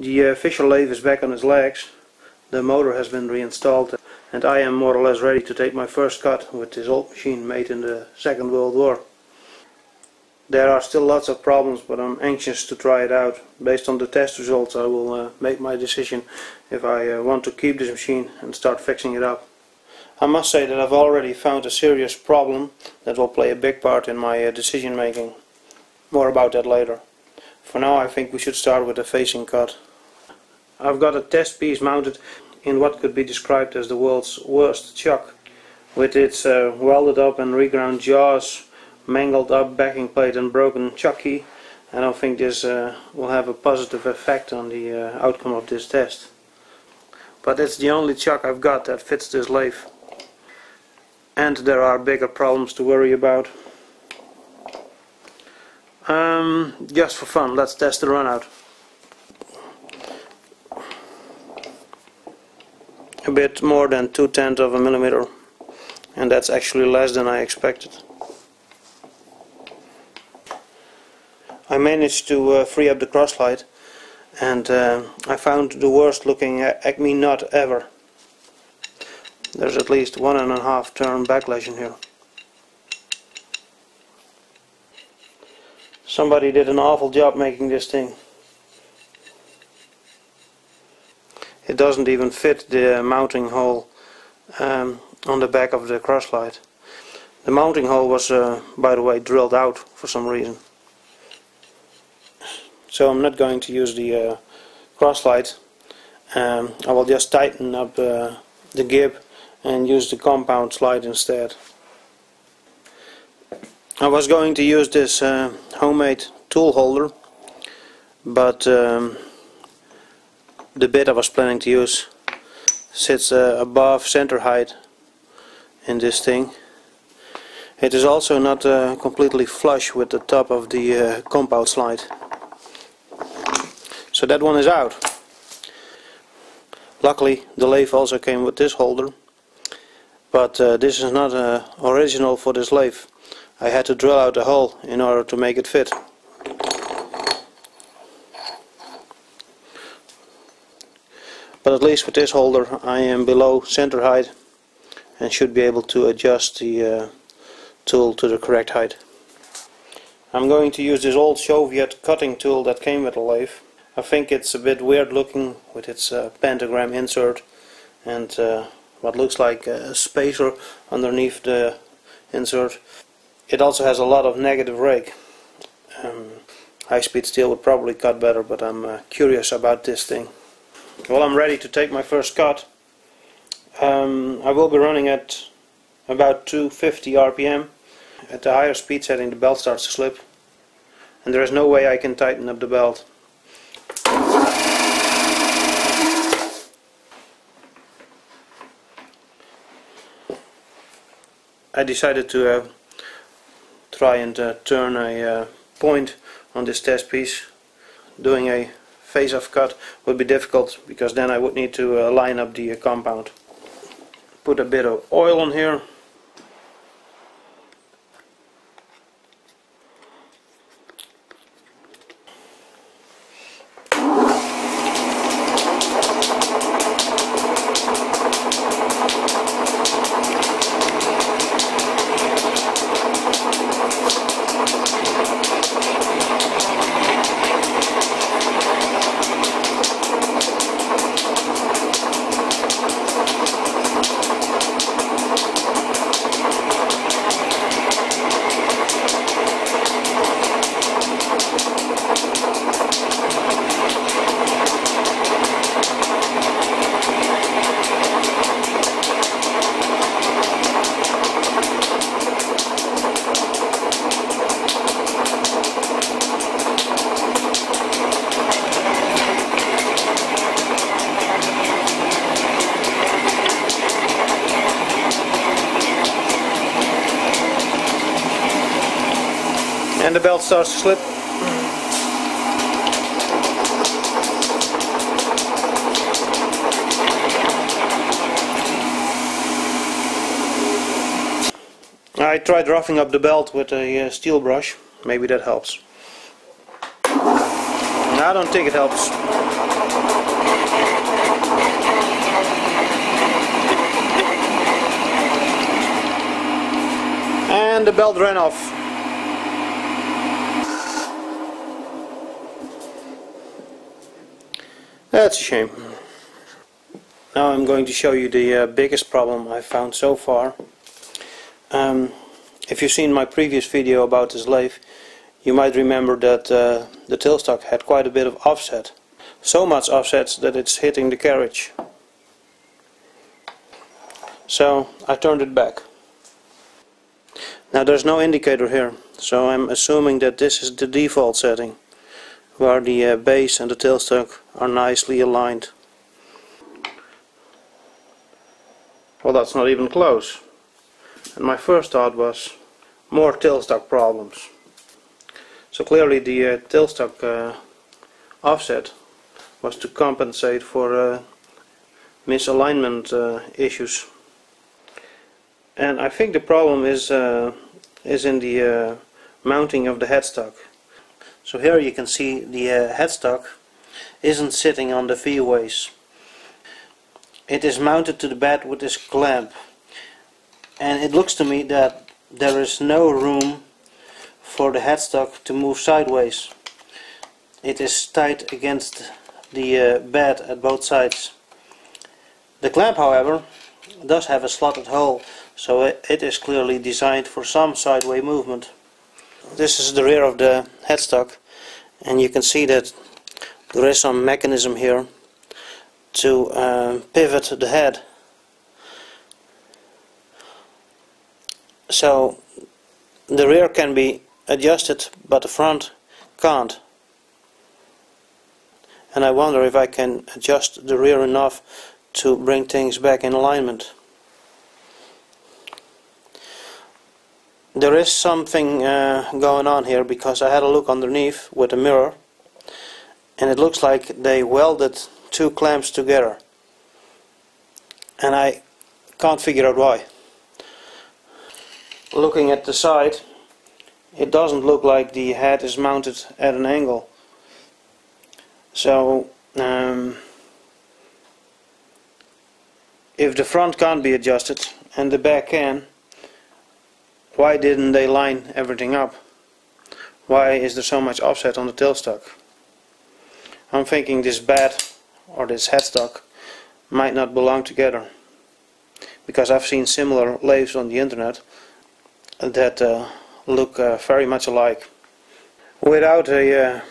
The Fischer lathe is back on its legs, the motor has been reinstalled, and I am more or less ready to take my first cut with this old machine made in the Second World War. There are still lots of problems, but I'm anxious to try it out. Based on the test results I will make my decision if I want to keep this machine and start fixing it up. I must say that I've already found a serious problem that will play a big part in my decision making. More about that later. For now I think we should start with the facing cut. I've got a test piece mounted in what could be described as the world's worst chuck, with its welded up and reground jaws, mangled up backing plate and broken chuck key. I don't think this will have a positive effect on the outcome of this test. But it's the only chuck I've got that fits this lathe. And there are bigger problems to worry about. Just for fun, let's test the runout. A bit more than 0.2 millimeters, and that's actually less than I expected. I managed to free up the crosslight, and I found the worst looking Acme nut ever. There's at least 1.5 turn backlash in here. Somebody did an awful job making this thing. It doesn't even fit the mounting hole on the back of the crosslight. The mounting hole was, by the way, drilled out for some reason. So I'm not going to use the crosslight. I will just tighten up the gib and use the compound slide instead. I was going to use this homemade tool holder, but the bit I was planning to use sits above center height in this thing. It is also not completely flush with the top of the compound slide. So that one is out. Luckily the lathe also came with this holder, but this is not original for this lathe. I had to drill out a hole in order to make it fit. But at least with this holder I am below center height and should be able to adjust the tool to the correct height. I'm going to use this old Soviet cutting tool that came with the lathe. I think it's a bit weird looking with its pentagram insert and what looks like a spacer underneath the insert. It also has a lot of negative rake. High-speed steel would probably cut better, but I'm curious about this thing. Well, I'm ready to take my first cut. I will be running at about 250 RPM. At the higher speed setting the belt starts to slip, and there is no way I can tighten up the belt. I decided to try and turn a point on this test piece. Doing a face-off cut would be difficult because then I would need to line up the compound. Put a bit of oil on here. And the belt starts to slip. I tried roughing up the belt with a steel brush. Maybe that helps. I don't think it helps. And the belt ran off. That's a shame. Now I'm going to show you the biggest problem I've found so far. If you've seen my previous video about this lathe, you might remember that the tailstock had quite a bit of offset. So much offset that it's hitting the carriage. So I turned it back. Now there's no indicator here, so I'm assuming that this is the default setting, where the base and the tailstock are nicely aligned. Well, that's not even close. And my first thought was, more tailstock problems. So clearly the tailstock offset was to compensate for misalignment issues. And I think the problem is in the mounting of the headstock. So here you can see the headstock isn't sitting on the V-ways. It is mounted to the bed with this clamp. And it looks to me that there is no room for the headstock to move sideways. It is tight against the bed at both sides. The clamp, however, does have a slotted hole, so it is clearly designed for some sideway movement. This is the rear of the headstock, and you can see that there is some mechanism here to pivot the head. So the rear can be adjusted, but the front can't. And I wonder if I can adjust the rear enough to bring things back in alignment. There is something going on here, because I had a look underneath with a mirror, and it looks like they welded two clamps together, and I can't figure out why. Looking at the side, it doesn't look like the head is mounted at an angle. So if the front can't be adjusted and the back can, why didn't they line everything up? Why is there so much offset on the tailstock? I'm thinking this bed or this headstock might not belong together, because I've seen similar lathes on the internet that look very much alike. Without a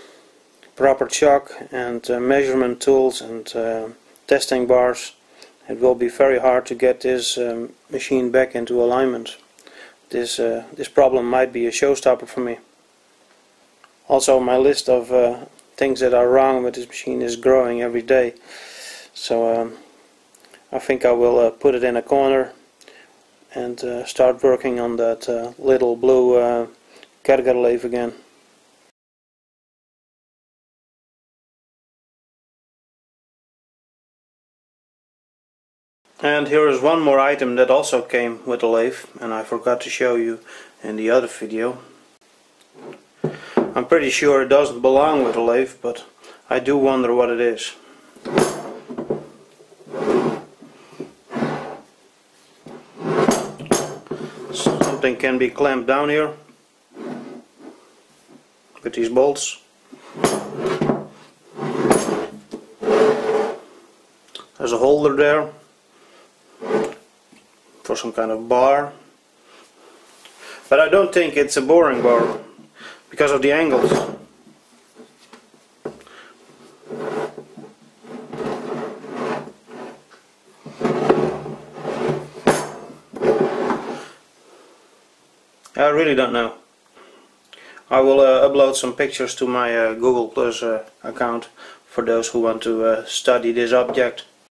proper chalk and measurement tools and testing bars, it will be very hard to get this machine back into alignment. This problem might be a showstopper for me. Also, my list of things that are wrong with this machine is growing every day, so I think I will put it in a corner and start working on that little blue Kerger lathe again. And here is one more item that also came with the lathe, and I forgot to show you in the other video. I'm pretty sure it doesn't belong with the lathe, but I do wonder what it is. Something can be clamped down here with these bolts. There's a holder there for some kind of bar, but I don't think it's a boring bar because of the angles. I really don't know. I will upload some pictures to my Google Plus account for those who want to study this object.